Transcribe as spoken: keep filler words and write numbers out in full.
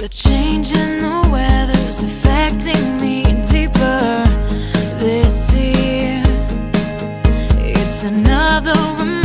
The change in the weather's affecting me deeper this year. It's another reminder